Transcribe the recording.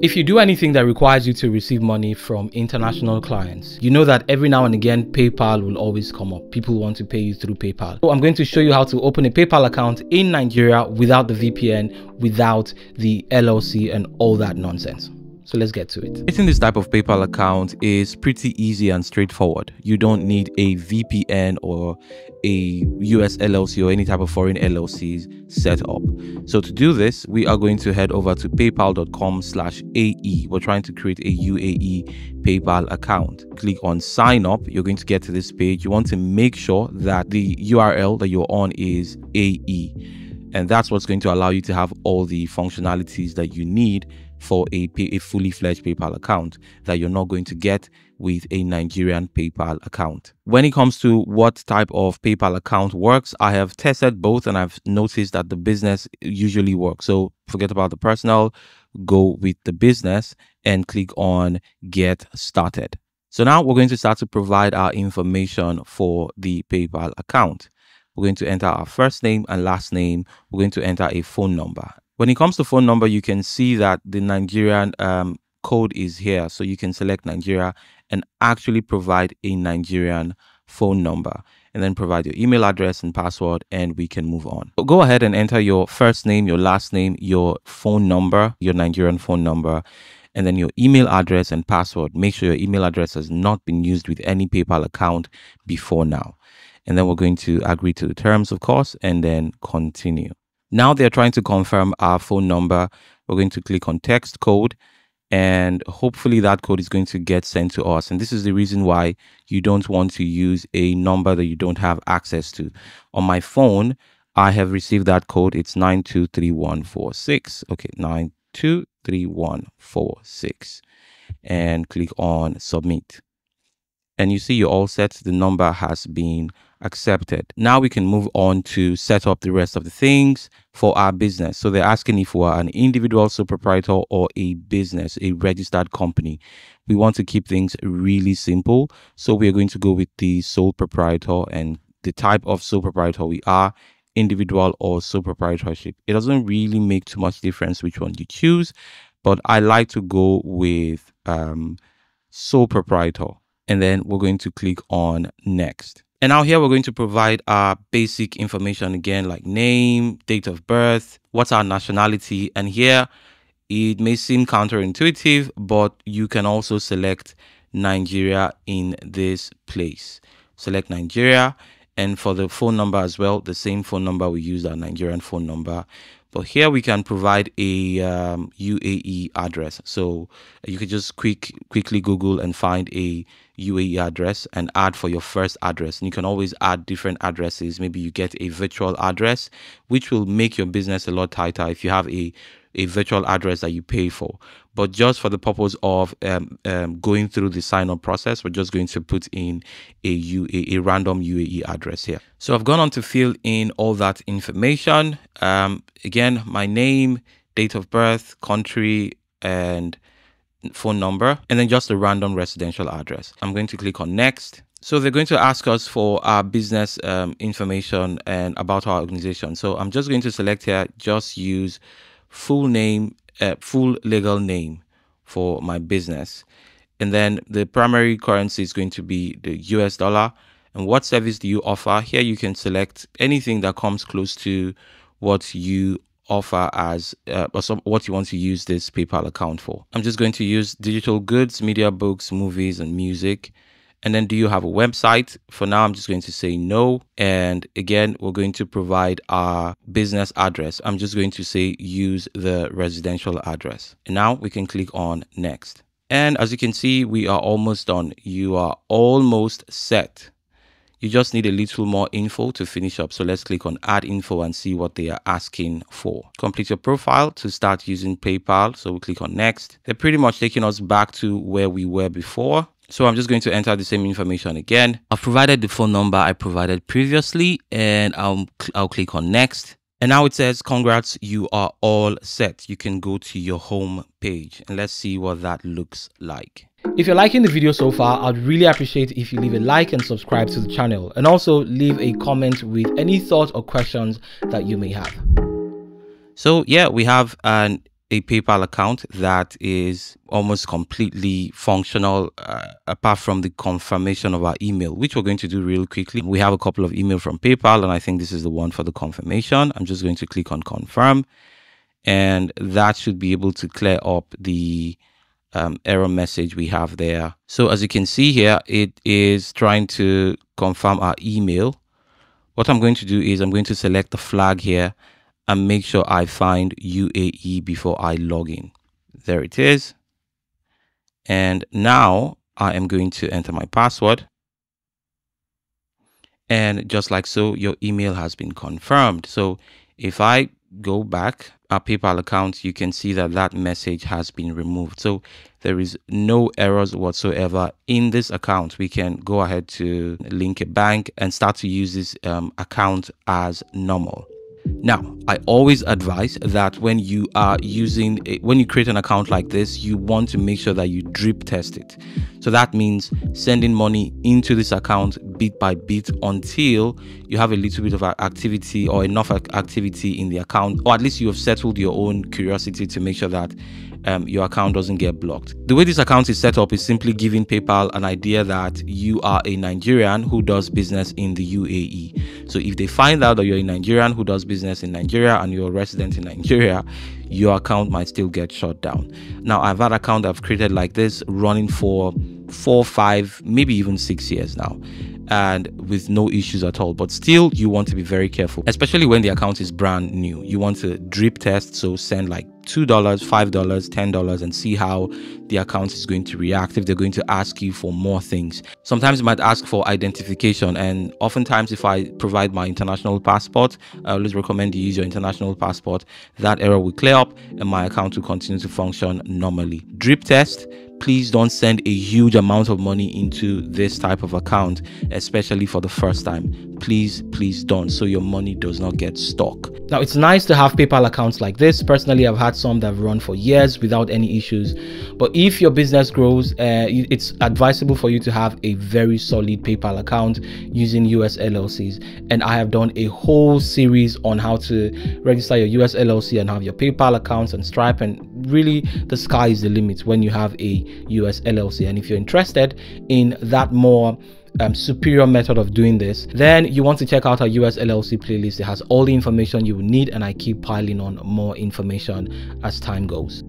If you do anything that requires you to receive money from international clients, you know that every now and again PayPal will always come up. People want to pay you through PayPal. So I'm going to show you how to open a PayPal account in Nigeria without the VPN, without the LLC and all that nonsense. So let's get to it. Creating this type of PayPal account is pretty easy and straightforward. You don't need a VPN or a US LLC or any type of foreign LLCs set up. So to do this, we are going to head over to paypal.com/AE. We're trying to create a UAE PayPal account. Click on sign up. You're going to get to this page. You want to make sure that the URL that you're on is AE. And that's what's going to allow you to have all the functionalities that you need for a fully fledged PayPal account that you're not going to get with a Nigerian PayPal account. When it comes to what type of PayPal account works, I have tested both and I've noticed that the business usually works. So forget about the personal, go with the business and click on get started. So now we're going to start to provide our information for the PayPal account. We're going to enter our first name and last name. We're going to enter a phone number. When it comes to phone number, you can see that the Nigerian code is here. So you can select Nigeria and actually provide a Nigerian phone number and then provide your email address and password and we can move on. So go ahead and enter your first name, your last name, your phone number, your Nigerian phone number, and then your email address and password. Make sure your email address has not been used with any PayPal account before now. And then we're going to agree to the terms, of course, and then continue. Now they're trying to confirm our phone number. We're going to click on text code and hopefully that code is going to get sent to us. And this is the reason why you don't want to use a number that you don't have access to. On my phone, I have received that code. It's 923146. Okay, 923146. And click on submit. And you see you're all set. The number has been accepted. Now we can move on to set up the rest of the things for our business. So they're asking if we're an individual sole proprietor or a business, a registered company. We want to keep things really simple. So we are going to go with the sole proprietor and the type of sole proprietor we are, individual or sole proprietorship. It doesn't really make too much difference which one you choose, but I like to go with sole proprietor. And then we're going to click on next. And now here we're going to provide our basic information again, like name, date of birth, what's our nationality. And here it may seem counterintuitive, but you can also select Nigeria in this place. Select Nigeria. And for the phone number as well, the same phone number we used, our Nigerian phone number. But here we can provide a UAE address. So you could just quickly Google and find a UAE address and add for your first address. And you can always add different addresses. Maybe you get a virtual address, which will make your business a lot tighter if you have a virtual address that you pay for. But just for the purpose of going through the sign-up process, we're just going to put in a random UAE address here. So I've gone on to fill in all that information. Again, my name, date of birth, country, and phone number, and then just a random residential address. I'm going to click on next. So they're going to ask us for our business information and about our organization. So I'm just going to select here, just use full name, full legal name for my business. And then the primary currency is going to be the US dollar. And what service do you offer? Here you can select anything that comes close to what you offer as what you want to use this PayPal account for. I'm just going to use digital goods, media, books, movies, and music. And then do you have a website? For now, I'm just going to say no. And again, we're going to provide our business address. I'm just going to say use the residential address. And now we can click on next. And as you can see, we are almost done. You are almost set. You just need a little more info to finish up. So let's click on add info and see what they are asking for. Complete your profile to start using PayPal. So we click on next. They're pretty much taking us back to where we were before. So I'm just going to enter the same information again. I've provided the phone number I provided previously and I'll click on next. And now it says, congrats, you are all set. You can go to your home page and let's see what that looks like. If you're liking the video so far, I'd really appreciate if you leave a like and subscribe to the channel, and also leave a comment with any thoughts or questions that you may have. So yeah, we have an a PayPal account that is almost completely functional, apart from the confirmation of our email, which we're going to do really quickly. We have a couple of emails from PayPal, and I think this is the one for the confirmation. I'm just going to click on confirm, and that should be able to clear up the error message we have there. So as you can see here, it is trying to confirm our email. What I'm going to do is I'm going to select the flag here and make sure I find UAE before I log in. There it is. And now I am going to enter my password. And just like so, your email has been confirmed. So if I go back our PayPal account, you can see that that message has been removed. So there is no errors whatsoever in this account. We can go ahead to link a bank and start to use this account as normal. Now, I always advise that when you are using, when you create an account like this, you want to make sure that you drip test it. So that means sending money into this account bit by bit until you have a little bit of activity or enough activity in the account, or at least you have settled your own curiosity to make sure that your account doesn't get blocked. The way this account is set up is simply giving PayPal an idea that you are a Nigerian who does business in the UAE. So if they find out that you're a Nigerian who does business in Nigeria and you're a resident in Nigeria, your account might still get shut down. Now, I've had an account I've created like this running for 4, 5, maybe even 6 years now, and with no issues at all. But still, you want to be very careful, especially when the account is brand new. You want to drip test, so send like $2, $5, $10 and see how the account is going to react, if they're going to ask you for more things. Sometimes it might ask for identification, and oftentimes if I provide my international passport, I always recommend you use your international passport. That error will clear up and my account will continue to function normally. Drip test. Please don't send a huge amount of money into this type of account, especially for the first time. Please, please don't, so your money does not get stuck. Now, it's nice to have PayPal accounts like this. Personally, I've had some that have run for years without any issues. But if your business grows, it's advisable for you to have a very solid PayPal account using US LLCs. And I have done a whole series on how to register your US LLC and have your PayPal accounts and Stripe, and really the sky is the limit when you have a US LLC. And if you're interested in that more superior method of doing this, then you want to check out our US LLC playlist. It has all the information you will need, and I keep piling on more information as time goes.